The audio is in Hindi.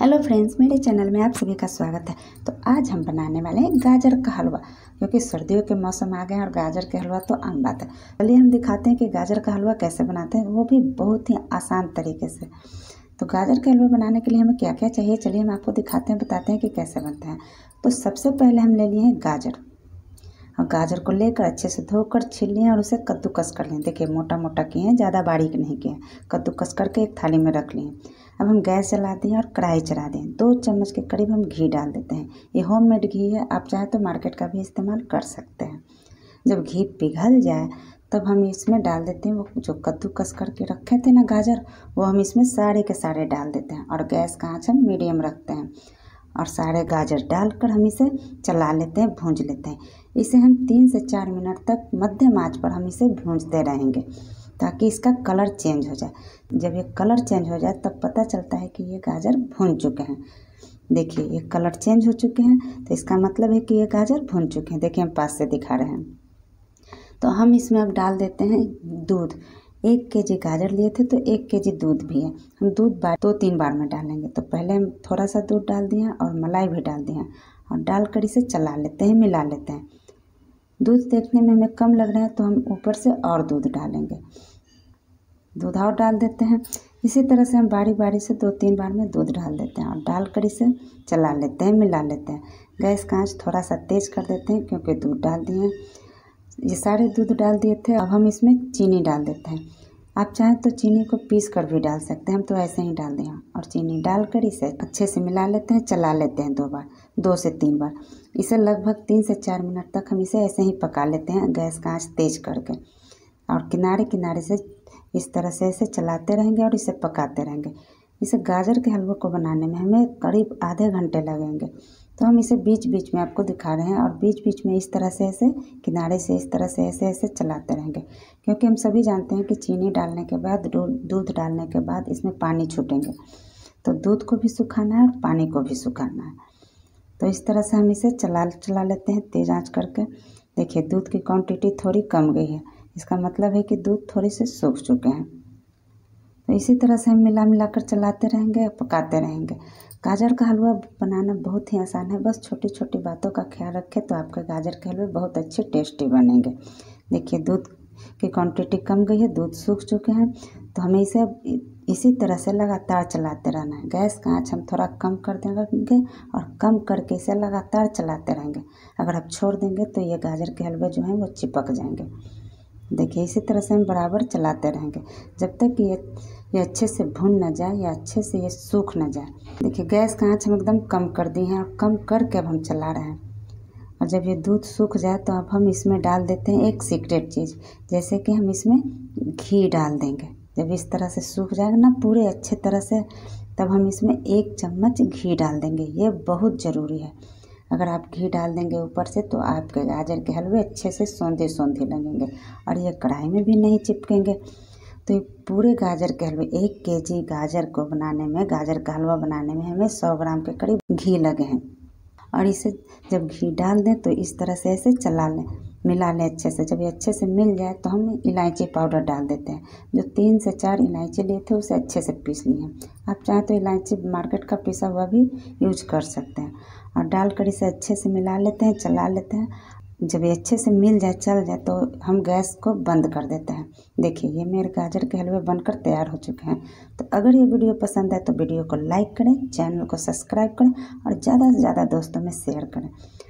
हेलो फ्रेंड्स, मेरे चैनल में आप सभी का स्वागत है। तो आज हम बनाने वाले हैं गाजर का हलवा, क्योंकि सर्दियों के मौसम आ गए हैं और गाजर के हलवा तो आम बात है। चलिए हम दिखाते हैं कि गाजर का हलवा कैसे बनाते हैं, वो भी बहुत ही आसान तरीके से। तो गाजर का हलवा बनाने के लिए हमें क्या क्या चाहिए, चलिए हम आपको दिखाते हैं, बताते हैं कि कैसे बनता है। तो सबसे पहले हम ले लिए हैं गाजर, और गाजर को लेकर अच्छे से धोकर छील लें और उसे कद्दूकस कर लें। देखिए मोटा मोटा किए हैं, ज़्यादा बारीक नहीं किए हैं। कद्दूकस करके एक थाली में रख लें। अब हम गैस जला दें और कढ़ाई चढ़ा दें। 2 चम्मच के करीब हम घी डाल देते हैं। ये होममेड घी है, आप चाहे तो मार्केट का भी इस्तेमाल कर सकते हैं। जब घी पिघल जाए तब हम इसमें डाल देते हैं वो जो कद्दूकस करके रखे थे ना गाजर, वो हम इसमें सारे के सारे डाल देते हैं। और गैस का आँच हम मीडियम रखते हैं और सारे गाजर डालकर हम इसे चला लेते हैं, भूंज लेते हैं। इसे हम 3 से 4 मिनट तक मध्यम आंच पर हम इसे भूंजते रहेंगे ताकि इसका कलर चेंज हो जाए। जब ये कलर चेंज हो जाए तब पता चलता है कि ये गाजर भून चुके हैं। देखिए ये कलर चेंज हो चुके हैं, तो इसका मतलब है कि ये गाजर भून चुके हैं। देखिए हम पास से दिखा रहे हैं। तो हम इसमें अब डाल देते हैं दूध। 1 केजी गाजर लिए थे तो 1 केजी दूध भी है। हम दूध 2-3 बार में डालेंगे। तो पहले हम थोड़ा सा दूध डाल दिए हैं और मलाई भी डाल दिए हैं और डालकर इसे चला लेते हैं, मिला लेते हैं। दूध देखने में हमें कम लग रहा है तो हम ऊपर से और दूध डालेंगे, दूध और डाल देते हैं। इसी तरह से हम बारी बारी से 2-3 बार में दूध डाल देते हैं और डालकर इसे चला लेते हैं, मिला लेते हैं। गैस का आँच थोड़ा सा तेज कर देते हैं क्योंकि दूध डाल दिए हैं। ये सारे दूध डाल दिए थे। अब हम इसमें चीनी डाल देते हैं। आप चाहें तो चीनी को पीस कर भी डाल सकते हैं, हम तो ऐसे ही डाल दें। और चीनी डालकर इसे अच्छे से मिला लेते हैं, चला लेते हैं 2 से 3 बार। इसे लगभग 3 से 4 मिनट तक हम इसे ऐसे ही पका लेते हैं, गैस का आँच तेज करके। और किनारे किनारे से इस तरह से इसे चलाते रहेंगे और इसे पकाते रहेंगे। इसे गाजर के हलवे को बनाने में हमें करीब आधे घंटे लगेंगे, तो हम इसे बीच बीच में आपको दिखा रहे हैं। और बीच बीच में इस तरह से ऐसे किनारे से इस तरह से ऐसे ऐसे चलाते रहेंगे, क्योंकि हम सभी जानते हैं कि चीनी डालने के बाद, दूध डालने के बाद इसमें पानी छूटेंगे, तो दूध को भी सुखाना है और पानी को भी सुखाना है। तो इस तरह से हम इसे चला लेते हैं तेज़ आँच करके। देखिए दूध की क्वान्टिटी थोड़ी कम गई है, इसका मतलब है कि दूध थोड़ी से सूख चुके हैं। तो इसी तरह से हम मिला कर चलाते रहेंगे, पकाते रहेंगे। गाजर का हलवा बनाना बहुत ही आसान है, बस छोटी छोटी बातों का ख्याल रखें तो आपके गाजर के हलवे बहुत अच्छे टेस्टी बनेंगे। देखिए दूध की क्वांटिटी कम गई है, दूध सूख चुके हैं। तो हमें इसे इसी तरह से लगातार चलाते रहना है। गैस का आँच हम थोड़ा कम कर देंगे और कम करके इसे लगातार चलाते रहेंगे। अगर आप छोड़ देंगे तो ये गाजर के हलवे जो हैं वो चिपक जाएंगे। देखिए इसी तरह से हम बराबर चलाते रहेंगे जब तक कि ये अच्छे से भुन ना जाए या अच्छे से ये सूख ना जाए। देखिए गैस का आँच हम एकदम कम कर दिए हैं और कम करके अब हम चला रहे हैं। और जब ये दूध सूख जाए तो अब हम इसमें डाल देते हैं एक सीक्रेट चीज़, जैसे कि हम इसमें घी डाल देंगे। जब इस तरह से सूख जाएगा ना पूरे अच्छे तरह से, तब हम इसमें 1 चम्मच घी डाल देंगे। ये बहुत ज़रूरी है। अगर आप घी डाल देंगे ऊपर से तो आपके गाजर के हलवे अच्छे से सौंधे सौंधे लगेंगे और ये कढ़ाई में भी नहीं चिपकेंगे। तो पूरे गाजर के हलवे, 1 केजी गाजर को बनाने में, गाजर का हलवा बनाने में हमें 100 ग्राम के करीब घी लगे हैं। और इसे जब घी डाल दें तो इस तरह से ऐसे चला लें, मिला लें अच्छे से। जब ये अच्छे से मिल जाए तो हम इलायची पाउडर डाल देते हैं। जो 3 से 4 इलायची लिए थे उसे अच्छे से पीस लिए हैं। आप चाहें तो इलायची मार्केट का पिसा हुआ भी यूज कर सकते हैं। और डालकर इसे अच्छे से मिला लेते हैं, चला लेते हैं। जब ये अच्छे से मिल जाए, चल जाए, तो हम गैस को बंद कर देते हैं। देखिए ये मेरे गाजर के हलवे बनकर तैयार हो चुके हैं। तो अगर ये वीडियो पसंद आए तो वीडियो को लाइक करें, चैनल को सब्सक्राइब करें और ज़्यादा से ज़्यादा दोस्तों में शेयर करें।